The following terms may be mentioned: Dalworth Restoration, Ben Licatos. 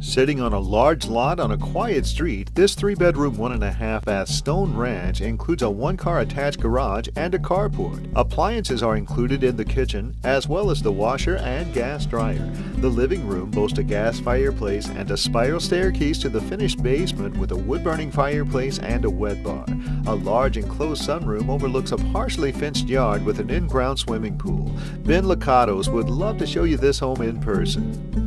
Sitting on a large lot on a quiet street, this 3-bedroom, 1.5-bath stone ranch includes a 1-car attached garage and a carport. Appliances are included in the kitchen, as well as the washer and gas dryer. The living room boasts a gas fireplace and a spiral staircase to the finished basement with a wood-burning fireplace and a wet bar. A large enclosed sunroom overlooks a partially fenced yard with an in-ground swimming pool. Ben Licatos would love to show you this home in person.